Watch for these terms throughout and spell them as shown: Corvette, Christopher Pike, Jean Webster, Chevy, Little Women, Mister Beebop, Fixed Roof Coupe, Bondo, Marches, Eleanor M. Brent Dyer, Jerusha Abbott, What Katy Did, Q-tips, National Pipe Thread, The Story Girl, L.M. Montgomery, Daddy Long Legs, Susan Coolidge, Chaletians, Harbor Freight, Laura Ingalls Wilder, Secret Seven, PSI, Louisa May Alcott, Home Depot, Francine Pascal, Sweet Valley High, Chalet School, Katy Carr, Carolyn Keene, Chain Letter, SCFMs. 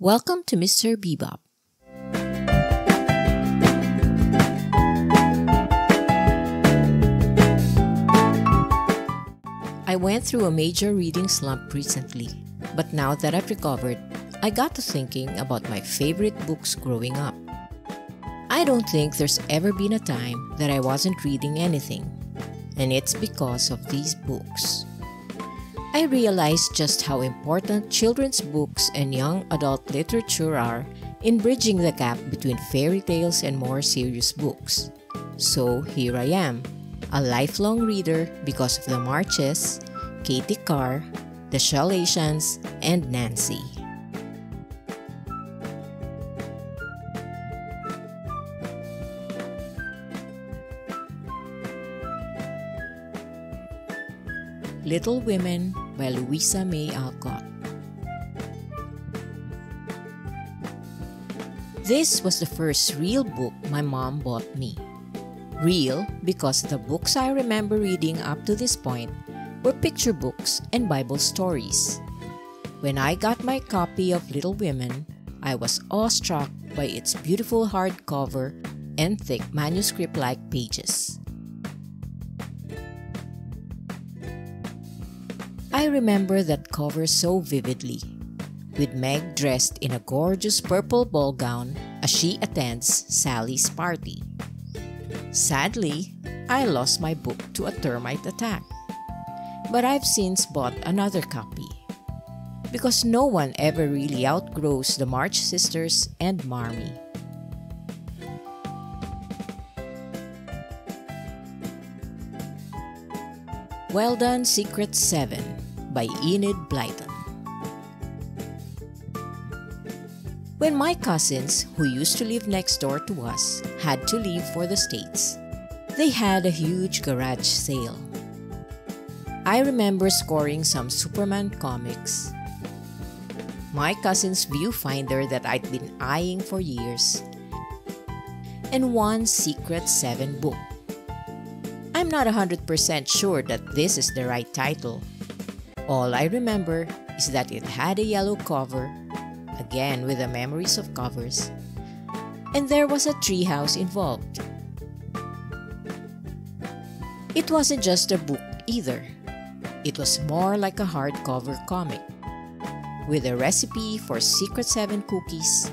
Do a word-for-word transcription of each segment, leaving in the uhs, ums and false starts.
Welcome to Mister Beebop. I went through a major reading slump recently, but now that I've recovered, I got to thinking about my favorite books growing up. I don't think there's ever been a time that I wasn't reading anything, and it's because of these books. I realized just how important children's books and young adult literature are in bridging the gap between fairy tales and more serious books. So here I am, a lifelong reader because of the Marches, Katy Carr, the Chaletians, and Nancy. Little Women by Louisa May Alcott. This was the first real book my mom bought me. Real because the books I remember reading up to this point were picture books and Bible stories. When I got my copy of Little Women, I was awestruck by its beautiful hardcover and thick manuscript-like pages. I remember that cover so vividly, with Meg dressed in a gorgeous purple ball gown as she attends Sally's party. Sadly, I lost my book to a termite attack, but I've since bought another copy, because no one ever really outgrows the March sisters and Marmee. Well Done, Secret Seven by Enid Blyton. When my cousins, who used to live next door to us, had to leave for the States, they had a huge garage sale. I remember scoring some Superman comics. My cousin's viewfinder that I'd been eyeing for years, and one Secret Seven book. I'm not one hundred percent sure that this is the right title. All I remember is that it had a yellow cover, again with the memories of covers, and there was a treehouse involved. It wasn't just a book either. It was more like a hardcover comic, with a recipe for Secret Seven cookies,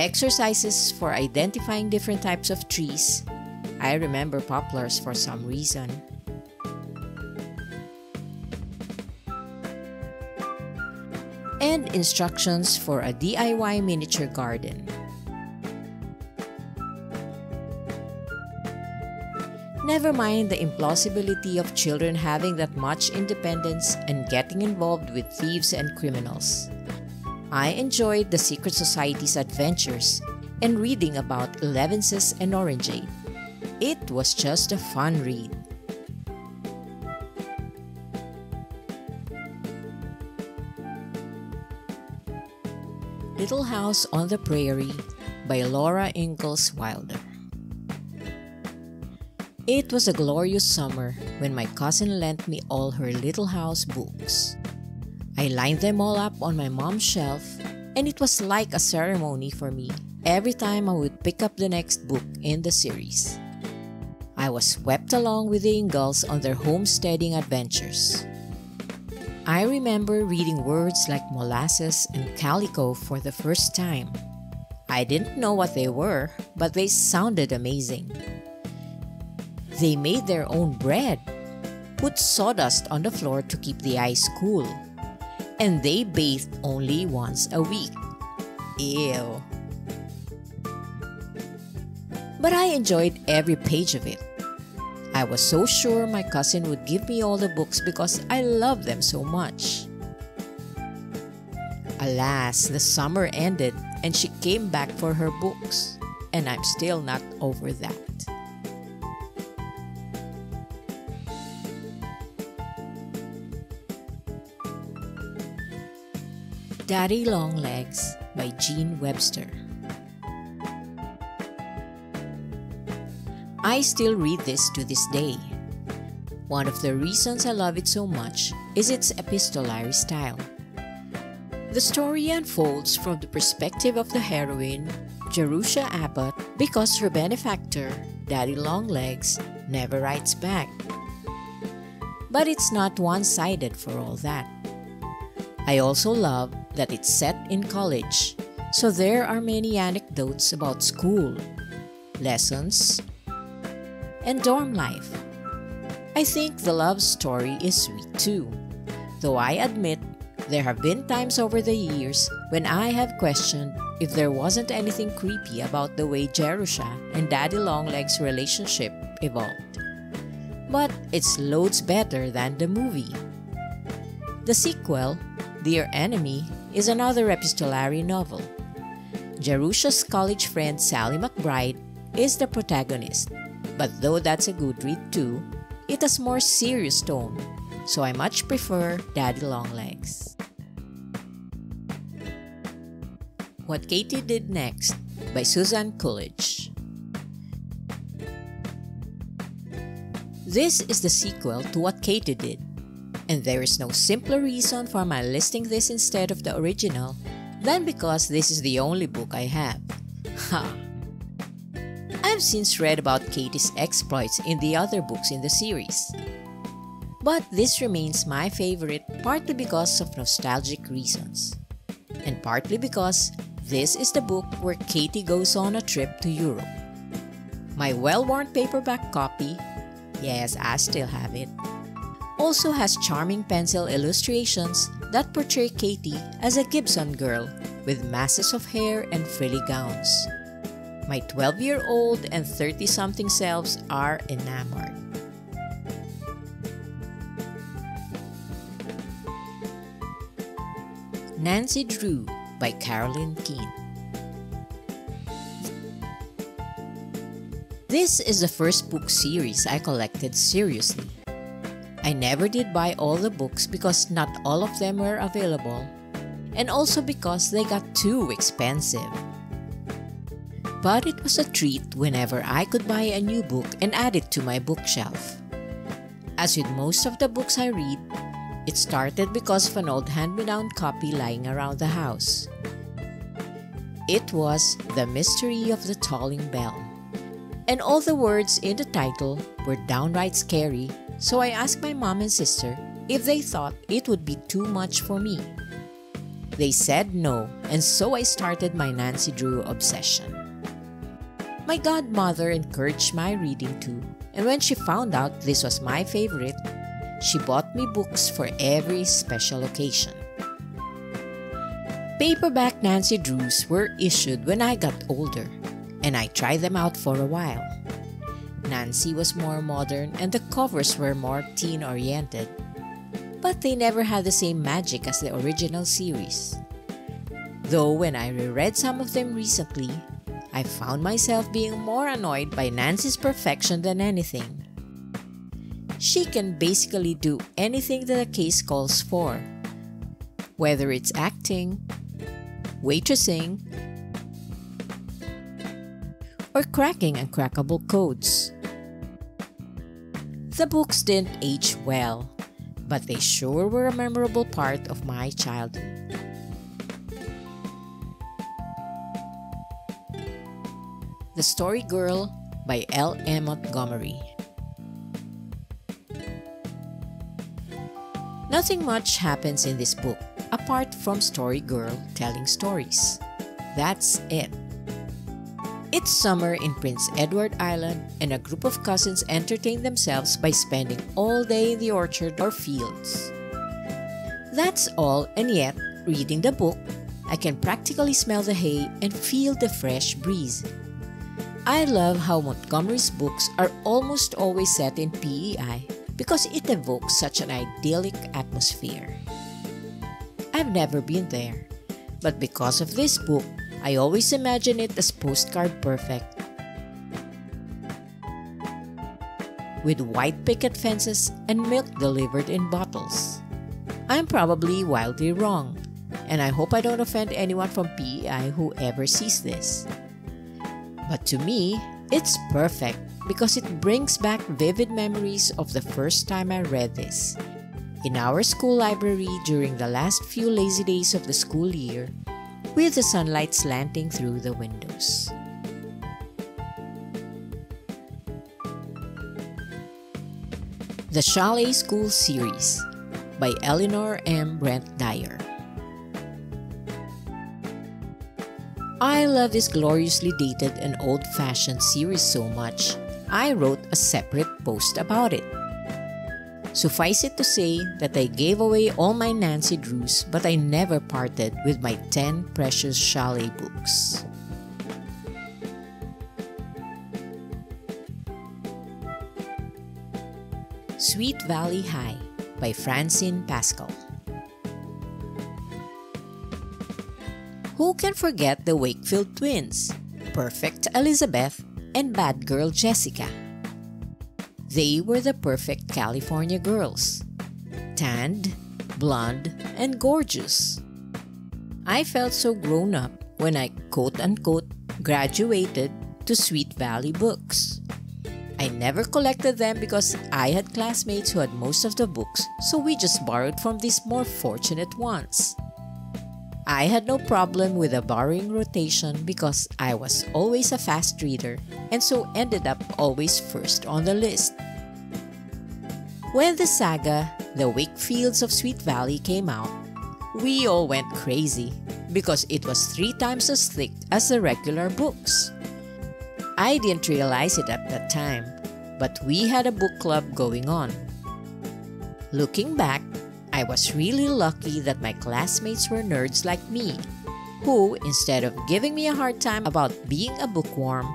exercises for identifying different types of trees. I remember poplars for some reason. And instructions for a D I Y miniature garden. Never mind the implausibility of children having that much independence and getting involved with thieves and criminals. I enjoyed the Secret Society's adventures and reading about Elevenses and Orangeade. It was just a fun read. Little House on the Prairie by Laura Ingalls Wilder. It was a glorious summer when my cousin lent me all her Little House books. I lined them all up on my mom's shelf, and it was like a ceremony for me every time I would pick up the next book in the series. I was swept along with the Ingalls on their homesteading adventures. I remember reading words like molasses and calico for the first time. I didn't know what they were, but they sounded amazing. They made their own bread, put sawdust on the floor to keep the ice cool, and they bathed only once a week. Ew. But I enjoyed every page of it. I was so sure my cousin would give me all the books because I loved them so much. Alas, the summer ended and she came back for her books, and I'm still not over that. Daddy Long Legs by Jean Webster. I still read this to this day. One of the reasons I love it so much is its epistolary style. The story unfolds from the perspective of the heroine, Jerusha Abbott, because her benefactor, Daddy Long Legs, never writes back. But it's not one-sided for all that. I also love that it's set in college, so there are many anecdotes about school, lessons, and dorm life. I think the love story is sweet too, though I admit there have been times over the years when I have questioned if there wasn't anything creepy about the way Jerusha and Daddy Longlegs' relationship evolved. But it's loads better than the movie. The sequel, Dear Enemy, is another epistolary novel. Jerusha's college friend Sally McBride is the protagonist, but though that's a good read too, it has more serious tone, so I much prefer Daddy Long Legs. What Katy Did Next by Susan Coolidge. This is the sequel to What Katy Did, and there is no simpler reason for my listing this instead of the original than because this is the only book I have. Ha! I've since read about Katy's exploits in the other books in the series, but this remains my favorite partly because of nostalgic reasons, and partly because this is the book where Katy goes on a trip to Europe. My well-worn paperback copy, yes, I still have it, also has charming pencil illustrations that portray Katy as a Gibson girl with masses of hair and frilly gowns. My twelve-year-old and thirty-something selves are enamored. Nancy Drew by Carolyn Keene. This is the first book series I collected seriously. I never did buy all the books because not all of them were available, and also because they got too expensive. But it was a treat whenever I could buy a new book and add it to my bookshelf. As with most of the books I read, it started because of an old hand-me-down copy lying around the house. It was The Mystery of the Tolling Bell, and all the words in the title were downright scary. So I asked my mom and sister if they thought it would be too much for me. They said no, and so I started my Nancy Drew obsession. My godmother encouraged my reading too, and when she found out this was my favorite, she bought me books for every special occasion. Paperback Nancy Drews were issued when I got older, and I tried them out for a while. Nancy was more modern and the covers were more teen-oriented, but they never had the same magic as the original series. Though when I reread some of them recently, I found myself being more annoyed by Nancy's perfection than anything. She can basically do anything that a case calls for, whether it's acting, waitressing, or cracking uncrackable codes. The books didn't age well, but they sure were a memorable part of my childhood. The Story Girl by L M Montgomery. Nothing much happens in this book apart from Story Girl telling stories. That's it. It's summer in Prince Edward Island, and a group of cousins entertain themselves by spending all day in the orchard or fields. That's all, and yet, reading the book, I can practically smell the hay and feel the fresh breeze. I love how Montgomery's books are almost always set in P E I because it evokes such an idyllic atmosphere. I've never been there, but because of this book, I always imagine it as postcard perfect. With white picket fences and milk delivered in bottles. I'm probably wildly wrong, and I hope I don't offend anyone from P E I who ever sees this. But to me, it's perfect because it brings back vivid memories of the first time I read this. In our school library during the last few lazy days of the school year, with the sunlight slanting through the windows. The Chalet School Series by Eleanor M. Brent Dyer. I love this gloriously dated and old-fashioned series so much, I wrote a separate post about it. Suffice it to say that I gave away all my Nancy Drews, but I never parted with my ten precious Chalet books. Sweet Valley High by Francine Pascal. Who can forget the Wakefield twins, Perfect Elizabeth and Bad Girl Jessica? They were the perfect California girls, tanned, blonde, and gorgeous. I felt so grown up when I quote-unquote graduated to Sweet Valley books. I never collected them because I had classmates who had most of the books, so we just borrowed from these more fortunate ones. I had no problem with a borrowing rotation because I was always a fast reader and so ended up always first on the list. When the saga, The Wakefields of Sweet Valley, came out, we all went crazy because it was three times as thick as the regular books. I didn't realize it at that time, but we had a book club going on. Looking back, I was really lucky that my classmates were nerds like me, who, instead of giving me a hard time about being a bookworm,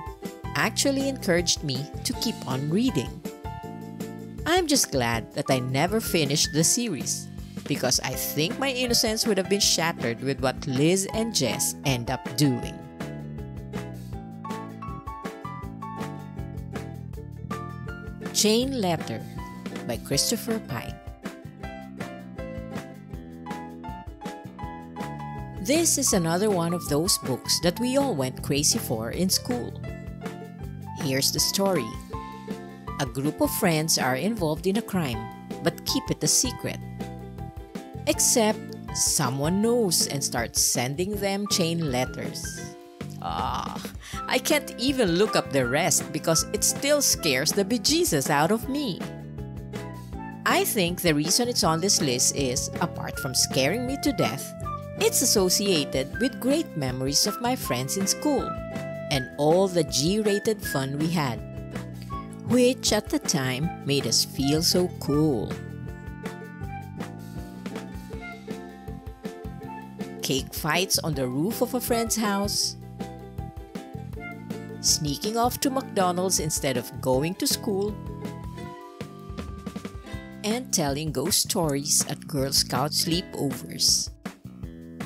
actually encouraged me to keep on reading. I'm just glad that I never finished the series, because I think my innocence would have been shattered with what Liz and Jess end up doing. Chain Letter by Christopher Pike. This is another one of those books that we all went crazy for in school. Here's the story. A group of friends are involved in a crime, but keep it a secret. Except someone knows and starts sending them chain letters. Ah, I can't even look up the rest because it still scares the bejesus out of me. I think the reason it's on this list is, apart from scaring me to death, it's associated with great memories of my friends in school and all the G-rated fun we had, which at the time made us feel so cool. Cake fights on the roof of a friend's house, sneaking off to McDonald's instead of going to school, and telling ghost stories at Girl Scout sleepovers.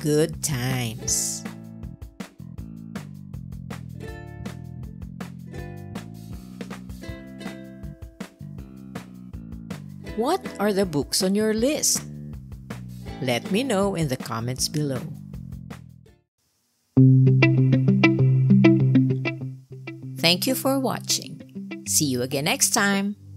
Good times. What are the books on your list? Let me know in the comments below. Thank you for watching. See you again next time.